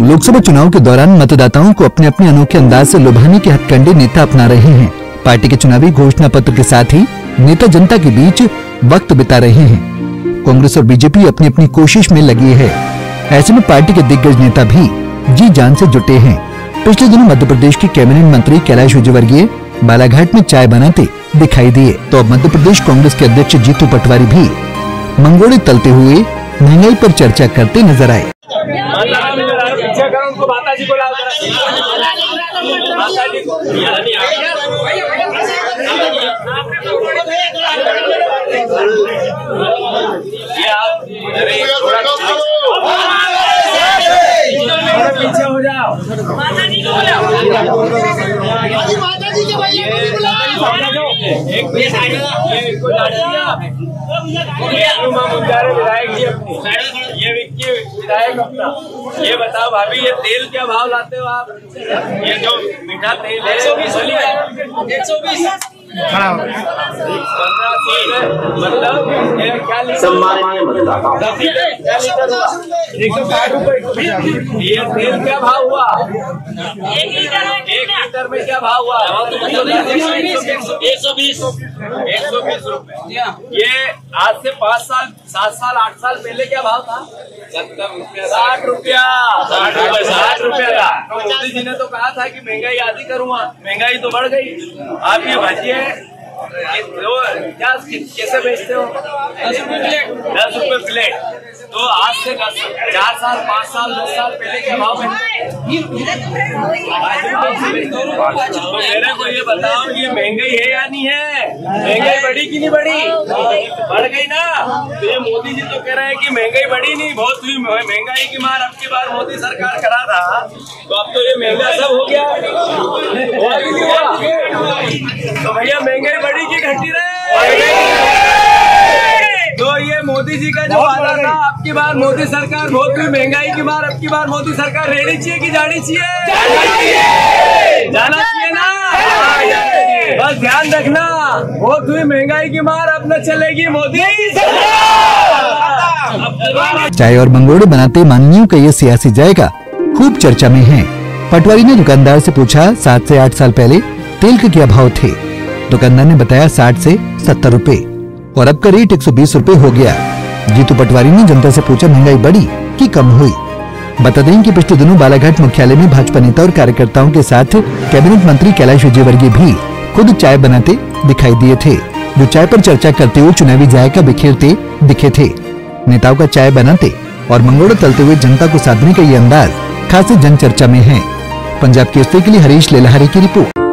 लोकसभा चुनाव के दौरान मतदाताओं को अपने अपने अनोखे अंदाज से लुभाने के हथकंडे नेता अपना रहे हैं। पार्टी के चुनावी घोषणा पत्र के साथ ही नेता जनता के बीच वक्त बिता रहे हैं। कांग्रेस और बीजेपी अपनी अपनी कोशिश में लगी है। ऐसे में पार्टी के दिग्गज नेता भी जी जान से जुटे हैं। पिछले दिनों मध्य प्रदेश के कैबिनेट मंत्री कैलाश विजयवर्गीय बालाघाट में चाय बनाते दिखाई दिए, तो अब मध्य प्रदेश कांग्रेस के अध्यक्ष जीतू पटवारी भी मंगोड़े तलते हुए महंगाई पर चर्चा करते नजर आए। पीछे हो जाओ, माता जी को बुलाओ, माता जी के भैया को बुलाओ, एक पे साइड को विधायक जी अपनी ये विक्की विधायक अपना ये बताओ भाभी ये तेल क्या भाव लाते हो आप? ये जो मीठा तेल है 120 मतलब सम्माननीय मतदाताओं 160 रुपए। ये तेल क्या भाव हुआ? 1 लीटर में क्या भाव हुआ? 120 रुपए। ये आज से 5 साल 7 साल 8 साल पहले क्या भाव था? 60 रुपया था। मोदी जी ने तो कहा था कि महंगाई आधी करूँगा, महंगाई तो बढ़ गई। आप ये भाजिए कैसे बेचते हो? 10 रुपए प्लेट। तो आज से 4 साल 5 साल 10 साल पहले क्या भाव है? तो मेरे को ये बताओ कि महंगाई है या नहीं है? महंगाई बढ़ी कि नहीं बढ़ी? बढ़ गई ना। तो ये मोदी जी तो कह रहे हैं कि महंगाई बढ़ी नहीं, बहुत हुई महंगाई की मार। अब की बार मोदी सरकार करा रहा तो अब तो ये महंगा सब हो गया। तो भैया महंगाई बढ़ी की घटी रहे? तो ये मोदी जी का जो वादा था अब की बार मोदी सरकार बहुत हुई महंगाई की मार, अब की बार मोदी सरकार रहनी चाहिए कि जानी चाहिए? जाना चाहिए ना। बस ध्यान रखना, बहुत हुई महंगाई की मार, अब न चलेगी मोदी सरकार। चाय और मंगोड़े बनाते माननीयों का ये सियासी जाएगा खूब चर्चा में है। पटवारी ने दुकानदार से पूछा 7 से 8 साल पहले तेल के क्या भाव थे? दुकानदार ने बताया 60 से 70 रुपए और अब का रेट 120 रुपए हो गया। जीतू पटवारी ने जनता से पूछा महंगाई बढ़ी कि कम हुई? बता दें कि पिछले दिनों बालाघाट मुख्यालय में भाजपा नेता और कार्यकर्ताओं के साथ कैबिनेट मंत्री कैलाश विजयवर्गीय भी खुद चाय बनाते दिखाई दिए थे, जो चाय पर चर्चा करते हुए चुनावी जायका बिखेरते दिखे थे। नेताओं का चाय बनाते और मंगोड़ा तलते हुए जनता को साधने का ये अंदाज खासी जनचर्चा में है। पंजाब केसरी के लिए हरीश लेलाहरी की रिपोर्ट।